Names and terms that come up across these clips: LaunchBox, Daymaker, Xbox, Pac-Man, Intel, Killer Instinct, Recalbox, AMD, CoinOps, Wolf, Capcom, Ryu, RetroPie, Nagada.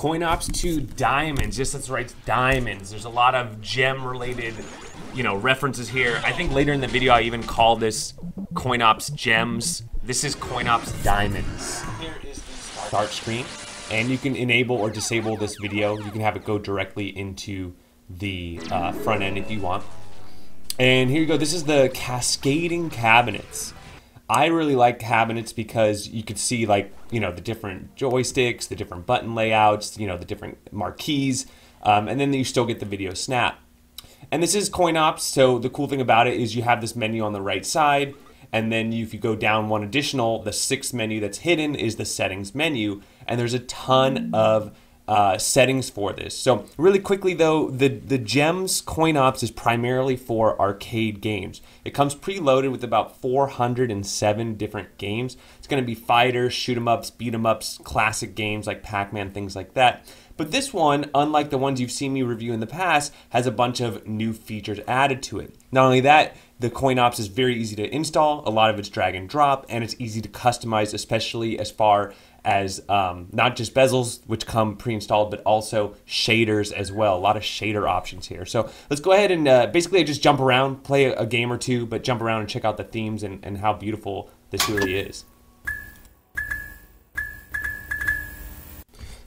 CoinOps 2 Diamonds. Yes, that's right, Diamonds. There's a lot of gem-related, you know, references here. I think later in the video I even call this CoinOps Gems. This is CoinOps Diamonds. Here is the start screen, and you can enable or disable this video. You can have it go directly into the front end if you want. And here you go, this is the cascading cabinets. I really like cabinets because you could see, like, you know, the different joysticks, the different button layouts, you know, the different marquees, and then you still get the video snap. And this is CoinOps, so the cool thing about it is you have this menu on the right side, and then if you go down one additional, the sixth menu that's hidden is the settings menu, and there's a ton of settings for this. So really quickly though, the Gems CoinOps is primarily for arcade games. It comes preloaded with about 407 different games. It's going to be fighters, shoot 'em ups, beat 'em ups, classic games like Pac-Man, things like that. But this one, unlike the ones you've seen me review in the past, has a bunch of new features added to it. Not only that, the CoinOps is very easy to install. A lot of it's drag and drop, and it's easy to customize, especially as far as not just bezels, which come pre-installed, but also shaders as well. A lot of shader options here. So let's go ahead and basically just jump around, play a game or two, but jump around and check out the themes and how beautiful this really is.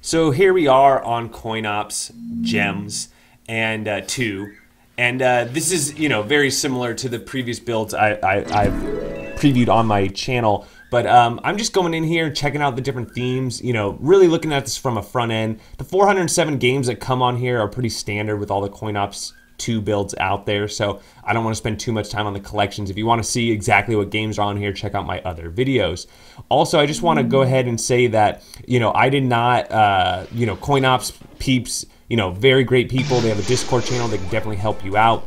So here we are on CoinOps Gems and 2. And this is, you know, very similar to the previous builds I've previewed on my channel. But I'm just going in here, checking out the different themes, you know, really looking at this from a front end. The 407 games that come on here are pretty standard with all the CoinOps 2 builds out there, so I don't want to spend too much time on the collections. If you want to see exactly what games are on here, check out my other videos. Also, I just want to go ahead and say that, you know, I did not, you know, CoinOps peeps, you know, very great people. They have a Discord channel. They can definitely help you out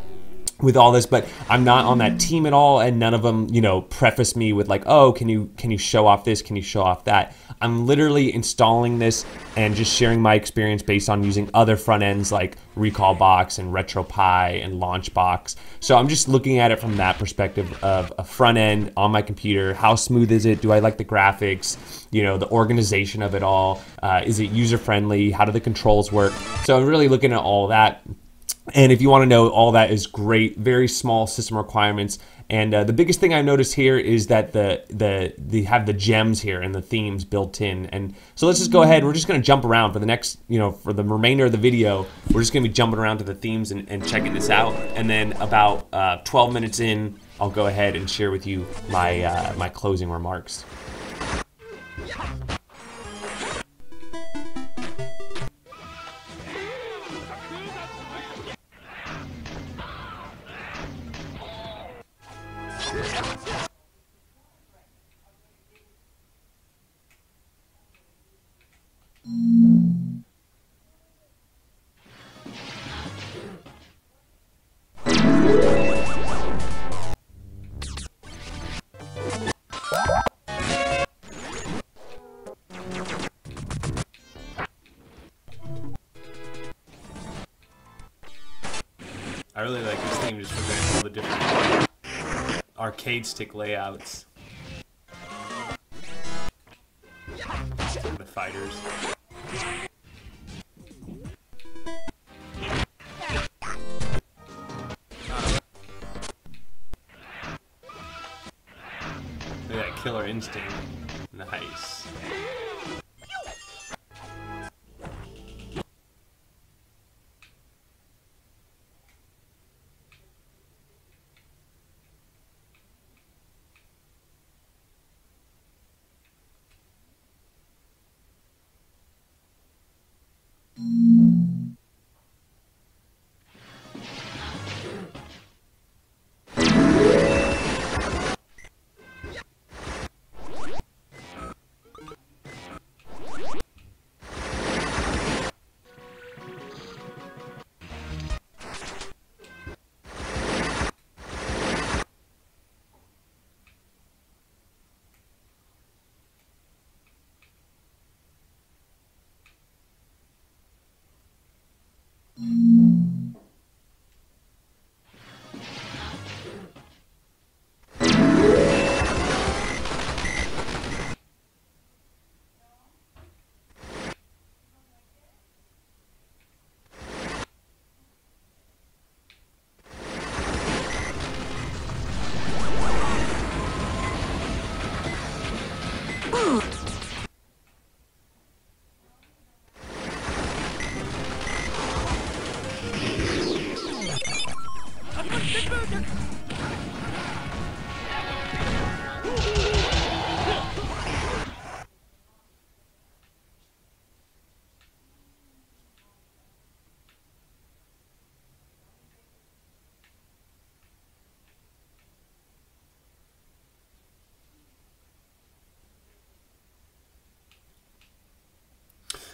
with all this, but I'm not on that team at all, and none of them, you know, preface me with like, oh, can you show off this, can you show off that. I'm literally installing this and just sharing my experience based on using other front ends like Recalbox and RetroPie and LaunchBox. So I'm just looking at it from that perspective of a front end on my computer. How smooth is it? Do I like the graphics? You know, the organization of it all. Is it user friendly? How do the controls work? So I'm really looking at all that. And if you want to know, all that is great, very small system requirements. And the biggest thing I noticed here is that they have the gems here and the themes built in. And so let's just go ahead, we're just going to jump around for the next, you know, for the remainder of the video, we're just going to be jumping around to the themes and checking this out. And then about 12 minutes in, I'll go ahead and share with you my, my closing remarks. I really like this theme just for all the different arcade stick layouts. The fighters. Look at that Killer Instinct. Nice.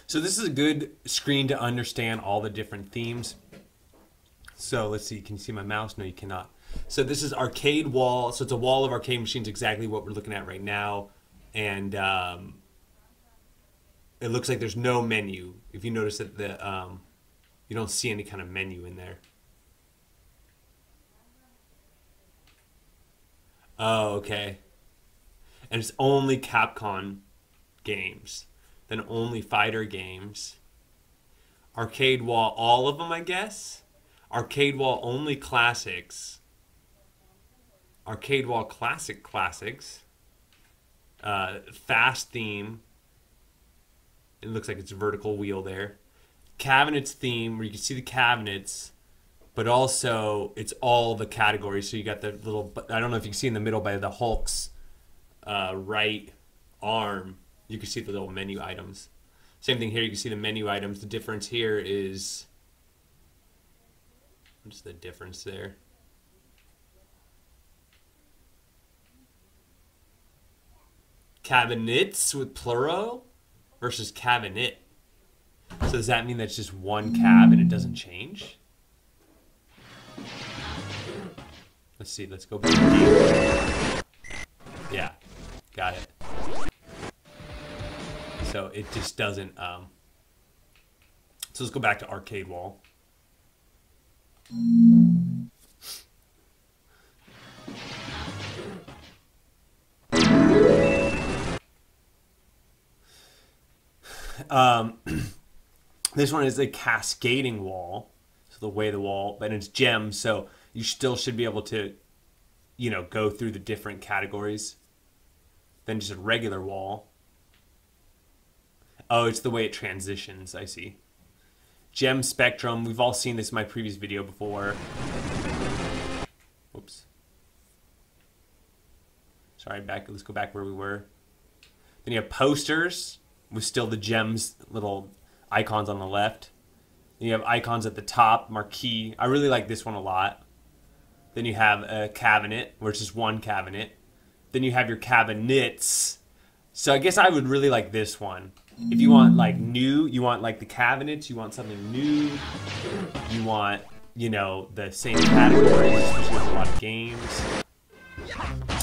So this is a good screen to understand all the different themes. So let's see, can you see my mouse? No, you cannot. So this is arcade wall. So it's a wall of arcade machines, exactly what we're looking at right now. And it looks like there's no menu. If you notice that the you don't see any kind of menu in there. Oh, okay. And it's only Capcom games, then only fighter games. Arcade wall, all of them, I guess. Arcade wall only classics. Arcade wall classic classics. Fast theme. It looks like it's a vertical wheel there. Cabinets theme, where you can see the cabinets, but also it's all the categories. So you got the little, I don't know if you can see in the middle by the Hulk's right arm, you can see the little menu items. Same thing here, you can see the menu items. The difference here is, what's the difference there? Cabinets with plural versus cabinet. So does that mean that's just one cab and it doesn't change? Let's see, let's go back. Yeah, got it. So it just doesn't, so let's go back to arcade wall. This one is a cascading wall, so the way the wall, but it's gems, so you still should be able to, you know, go through the different categories. Then just a regular wall. Oh, it's the way it transitions, I see. Gem spectrum, we've all seen this in my previous video before. Whoops. Sorry, back, let's go back where we were. Then you have posters with still the gems, little icons on the left. Then you have icons at the top, marquee. I really like this one a lot. Then you have a cabinet, where it's just one cabinet. Then you have your cabinets. So I guess I would really like this one. If you want like new, you want like the cabinets, you want something new, you want, you know, the same categories, which is a lot of games.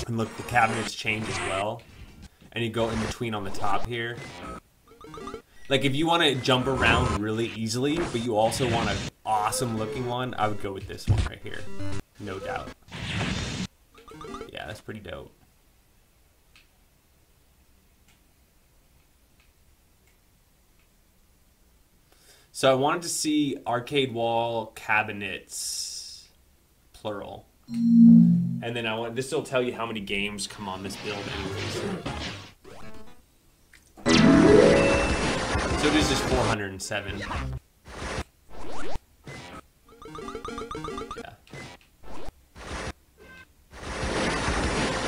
And look, the cabinets change as well. And you go in between on the top here. Like if you want to jump around really easily, but you also want an awesome looking one, I would go with this one right here. No doubt. Yeah, that's pretty dope. So I wanted to see arcade wall cabinets, plural. And then I want, this will tell you how many games come on this build anyways. So it is just 407. Yeah.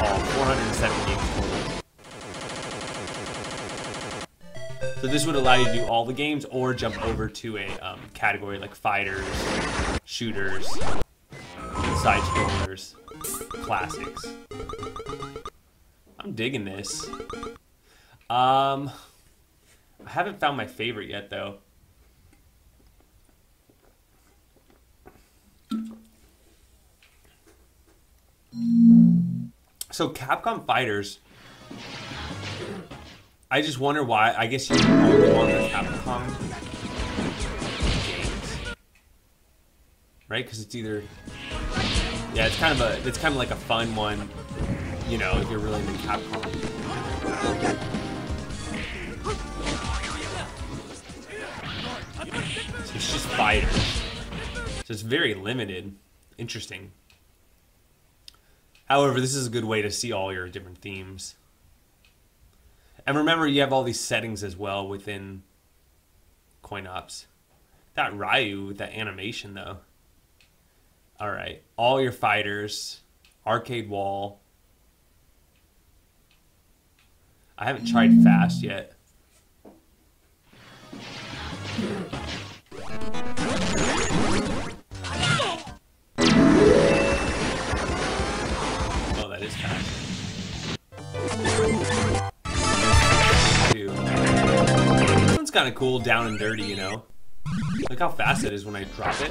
All 407 games total. So this would allow you to do all the games or jump over to a category like fighters, shooters, side scrollers, classics. I'm digging this. I haven't found my favorite yet though. So Capcom Fighters, I just wonder why. I guess you only want the Capcom games, right? Because it's either, yeah, it's kind of a, it's kind of like a fun one, you know, if you're really into Capcom. So it's just fighters. So it's very limited. Interesting. However, this is a good way to see all your different themes. And remember, you have all these settings as well within CoinOps. That Ryu with that animation, though. All right. All your fighters. Arcade wall. I haven't tried fast yet. Oh, that is fast. kind of cool, down and dirty, you know? Look how fast it is when I drop it.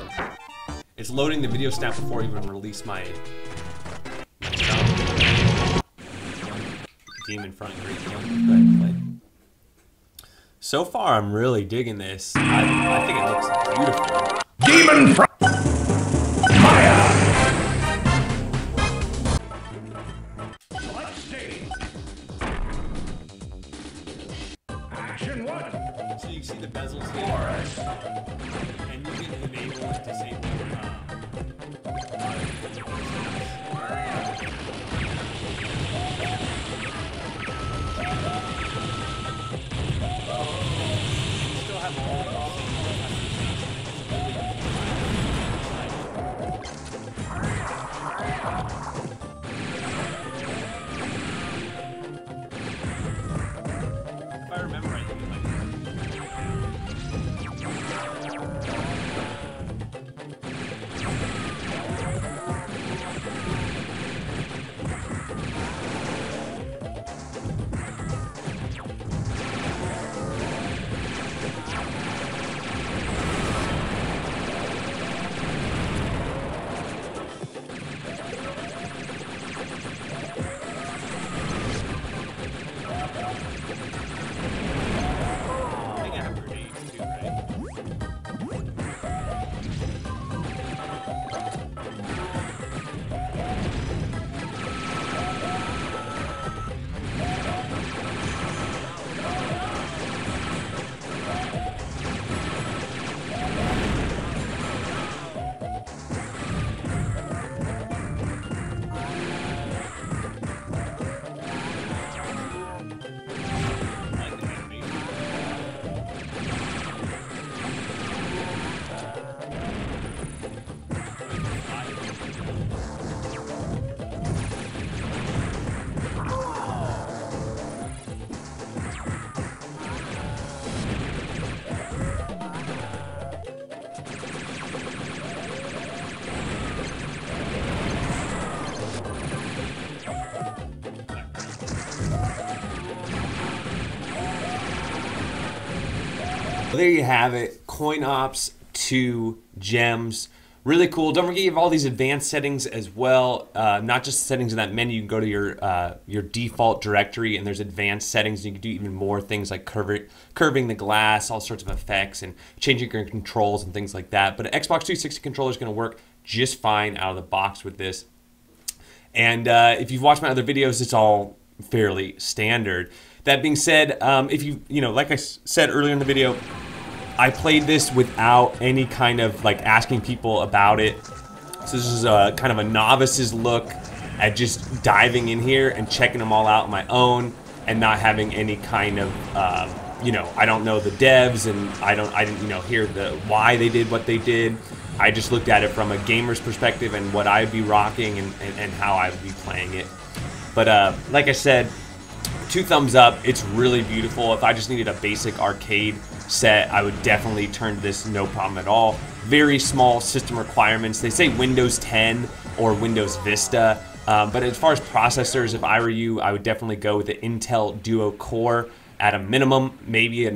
It's loading the video snap before I even release my... Game in front. Great. Go ahead and play. So far, I'm really digging this. I think it looks beautiful. Demon front! There you have it, CoinOps 2 gems. Really cool. Don't forget you have all these advanced settings as well, not just settings in that menu. You can go to your default directory and there's advanced settings. You can do even more things like curving the glass, all sorts of effects and changing your controls and things like that. But an Xbox 360 controller is going to work just fine out of the box with this. And if you've watched my other videos, it's all fairly standard. That being said, if you know, like I said earlier in the video, I played this without any kind of like asking people about it. So this is a kind of a novice's look at just diving in here and checking them all out on my own and not having any kind of, you know, I don't know the devs and I didn't, you know, hear the why they did what they did. I just looked at it from a gamer's perspective and what I'd be rocking and how I'd be playing it. But like I said, 2 thumbs up, it's really beautiful. If I just needed a basic arcade set, I would definitely turn to this no problem at all. Very small system requirements. They say Windows 10 or Windows Vista, but as far as processors, if I were you, I would definitely go with the Intel Duo Core at a minimum, maybe a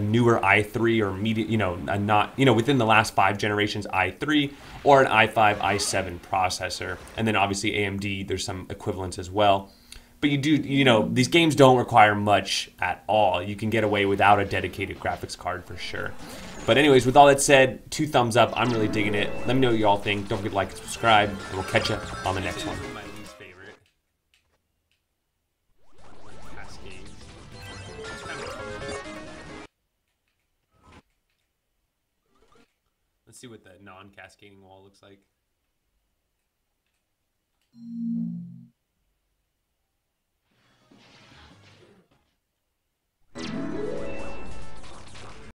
newer i3 or media, you know, within the last 5 generations i3 or an i5, i7 processor. And then obviously AMD, there's some equivalents as well. But you do, you know, these games don't require much at all. You can get away without a dedicated graphics card for sure. But anyways, with all that said, 2 thumbs up. I'm really digging it. Let me know what you all think. Don't forget to like and subscribe, and we'll catch you on the next one. My least favorite. Let's see what the non-cascading wall looks like.